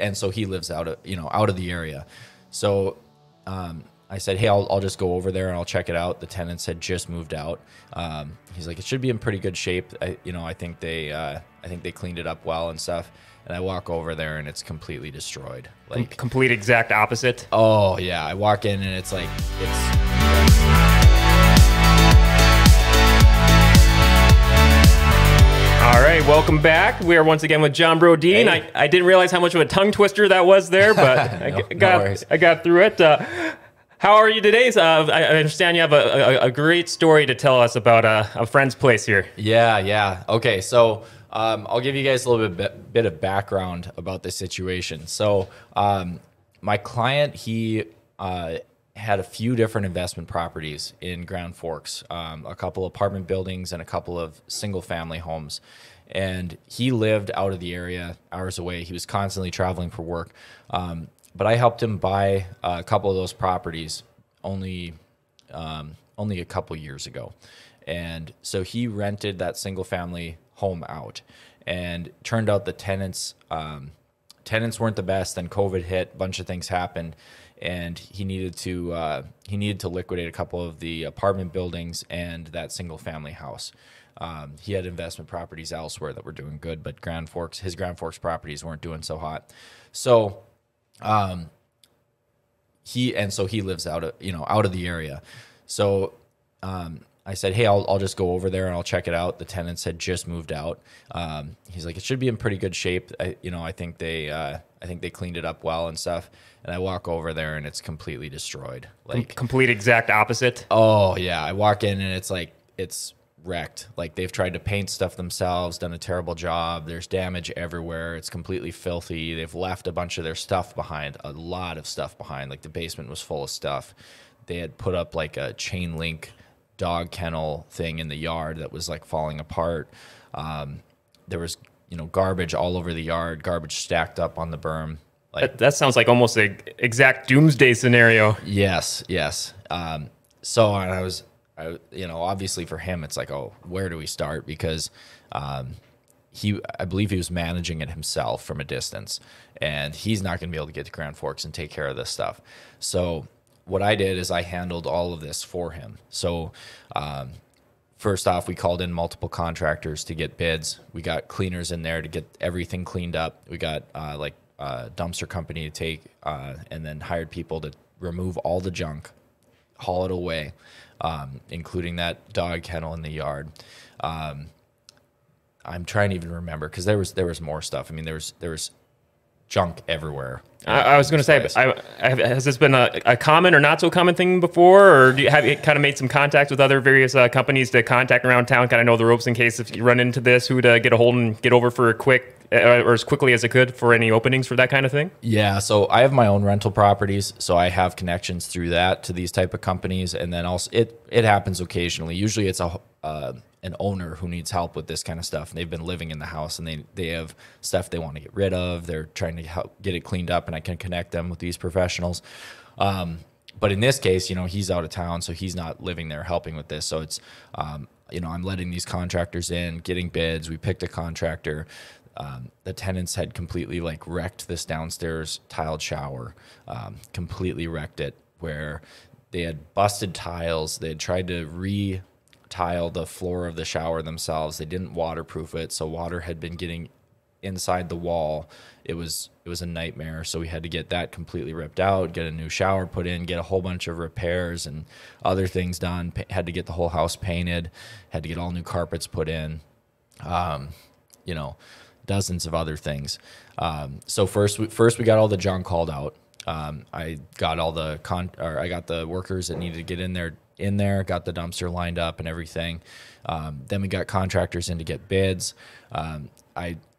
and so he lives out of the area. So I said, hey, I'll just go over there and I'll check it out. The tenants had just moved out. He's like, it should be in pretty good shape. I think they cleaned it up well and stuff. And I walk over there and it's completely destroyed. Like complete exact opposite. Oh yeah. I walk in and it's like, All right, welcome back. We are once again with Jon Brodeen. Hey. I didn't realize how much of a tongue twister that was there, but I got through it. How are you today? I understand you have a great story to tell us about a friend's place here. Yeah. Okay, so I'll give you guys a little bit of background about this situation. So my client, he had a few different investment properties in Grand Forks, a couple apartment buildings and a couple of single family homes. And he lived out of the area, hours away. He was constantly traveling for work. But I helped him buy a couple of those properties only a couple years ago. And so he rented that single family home out, and turned out the tenants weren't the best. Then COVID hit, a bunch of things happened. And he needed to liquidate a couple of the apartment buildings and that single family house. He had investment properties elsewhere that were doing good, but his Grand Forks properties weren't doing so hot. So he lives out of the area. So I said, hey, I'll just go over there and I'll check it out. The tenants had just moved out. He's like, it should be in pretty good shape. I think they cleaned it up well and stuff. And I walk over there and it's completely destroyed. Like complete exact opposite. Oh yeah. I walk in and it's like, it's wrecked. Like they've tried to paint stuff themselves, done a terrible job. There's damage everywhere. It's completely filthy. They've left a bunch of their stuff behind, a lot of stuff behind. Like the basement was full of stuff. They had put up like a chain link dog kennel thing in the yard that was like falling apart. There was, garbage all over the yard, garbage stacked up on the berm. Like that sounds like almost an exact doomsday scenario. Yes. So obviously for him, it's like, oh, where do we start? Because, I believe he was managing it himself from a distance, and he's not going to be able to get to Grand Forks and take care of this stuff. So what I did is I handled all of this for him. So, first off, we called in multiple contractors to get bids. We got cleaners in there to get everything cleaned up. We got a dumpster company to take and then hired people to remove all the junk, haul it away, including that dog kennel in the yard. I'm trying to even remember because there was more stuff. I mean, there was junk everywhere. I was going to say, but has this been a common or not so common thing before, or have you kind of made some contacts with other various companies to contact around town, kind of know the ropes in case if you run into this, who to get a hold and get over for a quick or as quickly as it could for any openings for that kind of thing? Yeah, so I have my own rental properties, so I have connections through that to these type of companies, and then also it happens occasionally. Usually, it's an owner who needs help with this kind of stuff, and they've been living in the house and they have stuff they want to get rid of. They're trying to help get it cleaned up, and I can connect them with these professionals. But in this case, he's out of town, so he's not living there helping with this. So it's, I'm letting these contractors in, getting bids. We picked a contractor. The tenants had completely like wrecked this downstairs tiled shower, completely wrecked it, where they had busted tiles. They had tried to tile the floor of the shower themselves. They didn't waterproof it, so water had been getting inside the wall. It was a nightmare, so we had to get that completely ripped out, get a new shower put in, get a whole bunch of repairs and other things done. Had to get the whole house painted, had to get all new carpets put in, dozens of other things. So first we got all the junk hauled out. I got all the I got the workers that needed to get in there, got the dumpster lined up and everything. Then we got contractors in to get bids.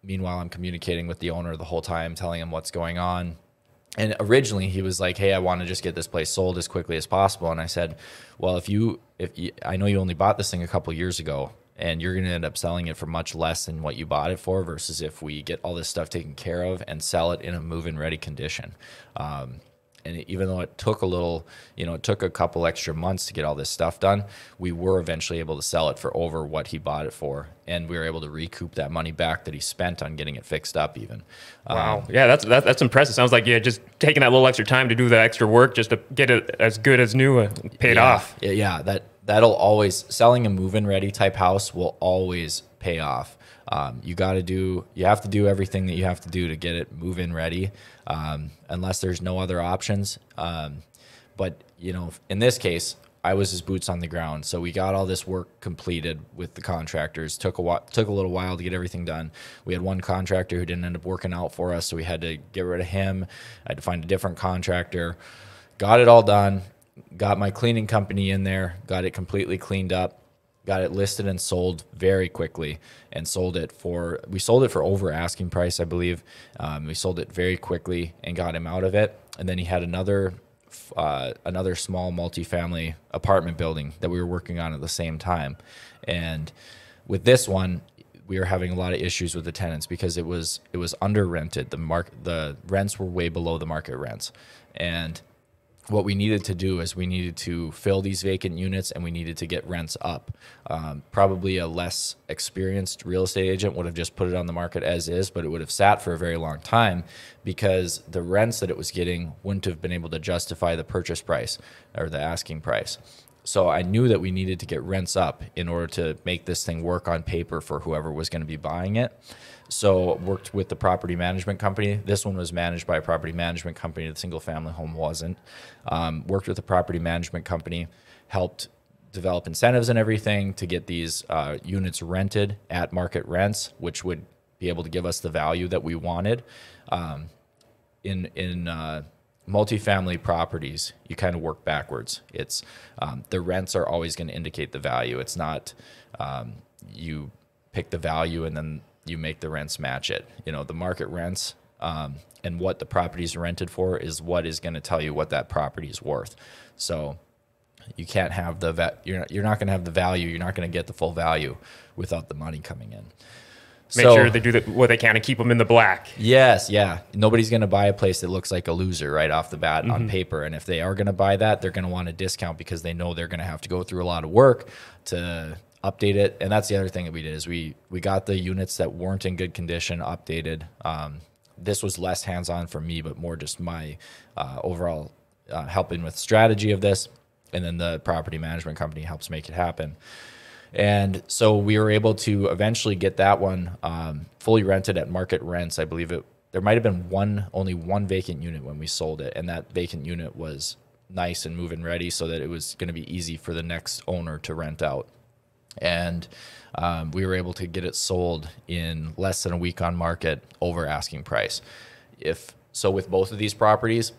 Meanwhile, I'm communicating with the owner the whole time, telling him what's going on. And originally he was like, hey, I want to just get this place sold as quickly as possible. And I said, well, if you, I know you only bought this thing a couple years ago, and you're going to end up selling it for much less than what you bought it for, versus if we get all this stuff taken care of and sell it in a move-in ready condition. And even though it took a little, it took a couple extra months to get all this stuff done, we were eventually able to sell it for over what he bought it for. And we were able to recoup that money back that he spent on getting it fixed up even. Wow. Yeah, that's impressive. Sounds like, yeah, just taking that little extra time to do that extra work just to get it as good as new paid off. Yeah, that'll always, selling a move-in ready type house will always pay off. You have to do everything that you have to do to get it move-in ready, unless there's no other options. But in this case, I was his boots on the ground. So we got all this work completed with the contractors. Took a little while to get everything done. We had one contractor who didn't end up working out for us, so we had to get rid of him. I had to find a different contractor. Got it all done. Got my cleaning company in there. Got it completely cleaned up. Got it listed and sold very quickly, and we sold it for over asking price, I believe. We sold it very quickly and got him out of it. And then he had another small multifamily apartment building that we were working on at the same time. And with this one, we were having a lot of issues with the tenants because it was under rented. The rents were way below the market rents. And what we needed to do is we needed to fill these vacant units, and we needed to get rents up. Probably a less experienced real estate agent would have just put it on the market as is, but it would have sat for a very long time because the rents that it was getting wouldn't have been able to justify the purchase price or the asking price. So I knew that we needed to get rents up in order to make this thing work on paper for whoever was going to be buying it. So worked with the property management company. This one was managed by a property management company. The single family home wasn't. Worked with the property management company, helped develop incentives and everything to get these units rented at market rents, which would be able to give us the value that we wanted. In multifamily properties, you kind of work backwards. It's the rents are always going to indicate the value. It's not you pick the value and then you make the rents match it. The market rents and what the property is rented for is what is going to tell you what that property is worth. So you can't have you're not going to have the value. You're not going to get the full value without the money coming in. Make sure they do what they can and keep them in the black. Yes, yeah. Nobody's going to buy a place that looks like a loser right off the bat on paper. And if they are going to buy that, they're going to want a discount because they know they're going to have to go through a lot of work to update it. And that's the other thing that we did is we got the units that weren't in good condition updated. This was less hands-on for me, but more just my overall helping with strategy of this. And then the property management company helps make it happen. And so we were able to eventually get that one fully rented at market rents. I believe there might have been only one vacant unit when we sold it, and that vacant unit was nice and move-in ready, so that it was going to be easy for the next owner to rent out. And we were able to get it sold in less than a week on market over asking price. So with both of these properties,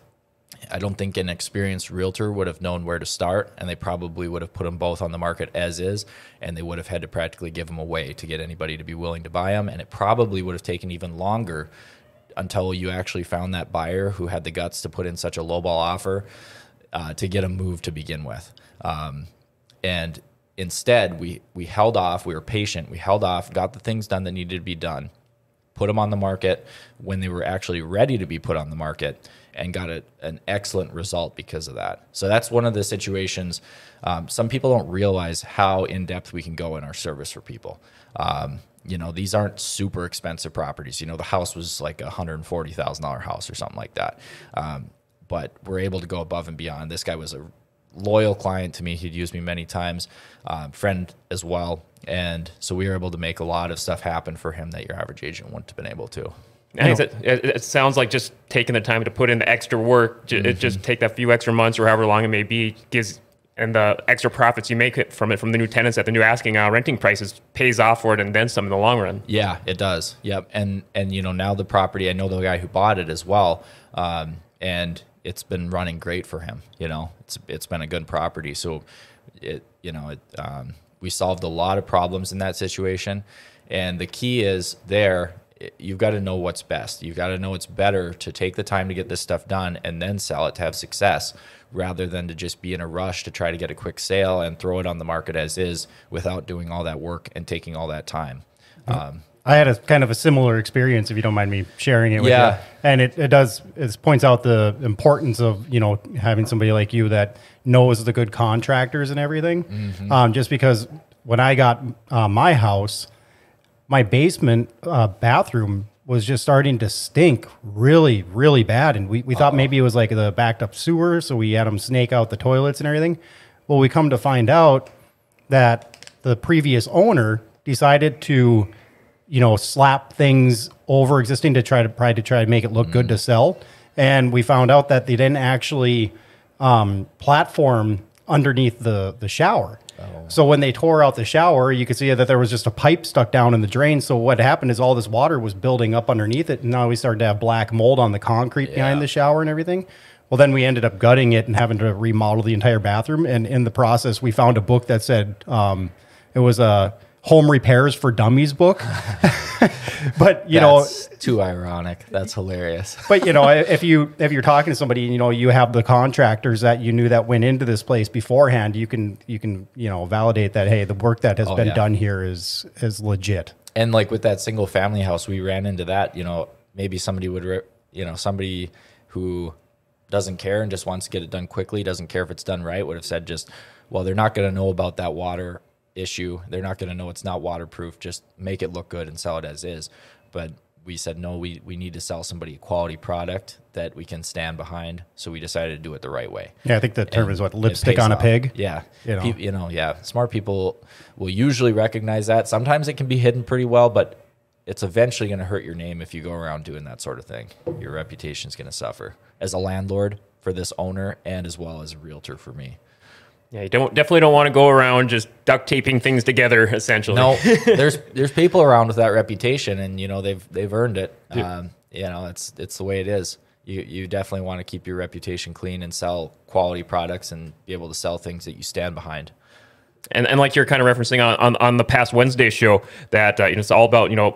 I don't think an experienced realtor would have known where to start, and they probably would have put them both on the market as is, and they would have had to practically give them away to get anybody to be willing to buy them. And it probably would have taken even longer until you actually found that buyer who had the guts to put in such a lowball offer to get a move to begin with. And instead, we held off. We were patient. We held off, got the things done that needed to be done, put them on the market when they were actually ready to be put on the market, and got an excellent result because of that. So that's one of the situations. Some people don't realize how in-depth we can go in our service for people. These aren't super expensive properties. The house was like a $140,000 house or something like that. But we're able to go above and beyond. This guy was a loyal client to me. He'd used me many times, friend as well. And so we were able to make a lot of stuff happen for him that your average agent wouldn't have been able to. It sounds like just taking the time to put in the extra work, just take that few extra months or however long it may be, and the extra profits you make from the new tenants at the new asking renting prices pays off for it and then some in the long run. Yeah, it does. Yep. And now the property, I know the guy who bought it as well, and it's been running great for him. It's been a good property. So we solved a lot of problems in that situation. And the key is you've got to know what's best. You've got to know it's better to take the time to get this stuff done and then sell it to have success, rather than to just be in a rush to try to get a quick sale and throw it on the market as is without doing all that work and taking all that time. I had a kind of a similar experience, if you don't mind me sharing it with you. And it points out the importance of, you know, having somebody like you that knows the good contractors and everything. Mm-hmm. Just because when I got my house, my basement bathroom was just starting to stink really, really bad. And we thought maybe it was like the backed up sewer. So we had them snake out the toilets and everything. Well, we come to find out that the previous owner decided to, you know, slap things over existing to try to make it look good to sell. And we found out that they didn't actually platform underneath the shower. Oh. So when they tore out the shower, you could see that there was just a pipe stuck down in the drain. So what happened is all this water was building up underneath it. And now we started to have black mold on the concrete behind the shower and everything. Well, then we ended up gutting it and having to remodel the entire bathroom. And in the process, we found a book that said it was a Home Repairs for Dummies book. But you that's know, too ironic. That's hilarious. But you know, if you're talking to somebody, you know, you have the contractors that you knew that went into this place beforehand, you can, you know, validate that, hey, the work that has been done here is legit. And like with that single family house, we ran into that, you know, maybe somebody would, you know, somebody who doesn't care and just wants to get it done quickly, doesn't care if it's done right, would have said just, well, they're not going to know about that water issue. They're not going to know it's not waterproof. Just make it look good and sell it as is. But we said, no, we need to sell somebody a quality product that we can stand behind. So we decided to do it the right way. Yeah, I think the term is what, lipstick on a pig? Yeah. You know, smart people will usually recognize that. Sometimes it can be hidden pretty well, but it's eventually going to hurt your name if you go around doing that sort of thing. Your reputation's going to suffer as a landlord for this owner and as well as a realtor for me. Yeah, you definitely don't want to go around just duct taping things together, essentially. No, there's people around with that reputation, and you know they've earned it. Yeah. You know, it's the way it is. You definitely want to keep your reputation clean and sell quality products and be able to sell things that you stand behind. And like you're kind of referencing on the past Wednesday show, that you know, it's all about, you know,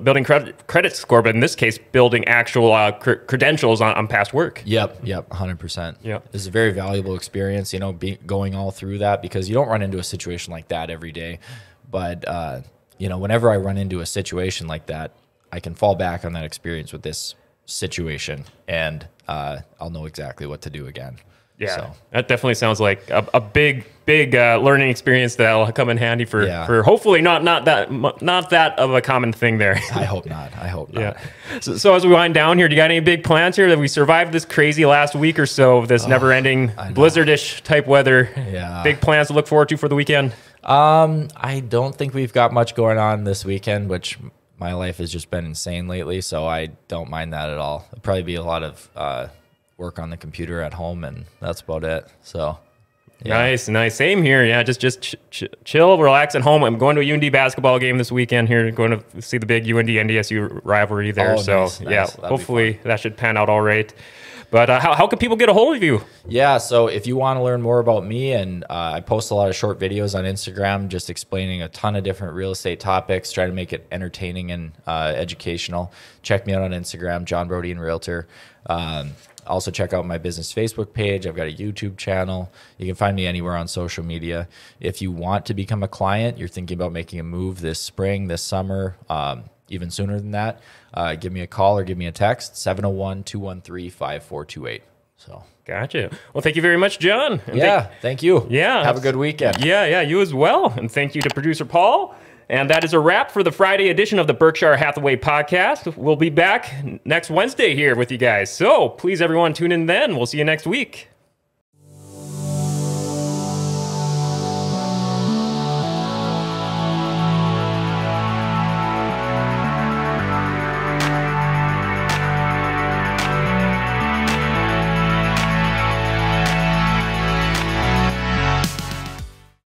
building credit score, but in this case, building actual credentials on past work. Yep, 100%. Yeah, this is a very valuable experience, you know, going all through that, because you don't run into a situation like that every day. But you know, whenever I run into a situation like that, I can fall back on that experience with this situation, and I'll know exactly what to do again. Yeah, so that definitely sounds like a big learning experience that'll come in handy for hopefully not that of a common thing there. I hope not. I hope not. Yeah. So as we wind down here, do you got any big plans here? That we survived this crazy last week or so of this never-ending blizzardish type weather. Yeah. Big plans to look forward to for the weekend. I don't think we've got much going on this weekend, which my life has just been insane lately, so I don't mind that at all. It'll probably be a lot of work on the computer at home, and that's about it. So yeah. Nice same here. Yeah, just chill, relax at home. I'm going to a UND basketball game this weekend here, going to see the big UND NDSU rivalry there. Yeah, that'd hopefully that should pan out all right. But how can people get a hold of you? Yeah, so if you want to learn more about me, and I post a lot of short videos on Instagram just explaining a ton of different real estate topics, try to make it entertaining and educational. Check me out on Instagram, Jon Brodeen Realtor. Also check out my business Facebook page. I've got a YouTube channel. You can find me anywhere on social media. If you want to become a client, you're thinking about making a move this spring, this summer, even sooner than that, give me a call or give me a text, 701-213-5428. So gotcha. Well, thank you very much, Jon. Yeah, thank you. Yeah. Have a good weekend. Yeah, you as well. And thank you to producer Paul. And that is a wrap for the Friday edition of the Berkshire Hathaway podcast. We'll be back next Wednesday here with you guys. So please, everyone, tune in then. We'll see you next week.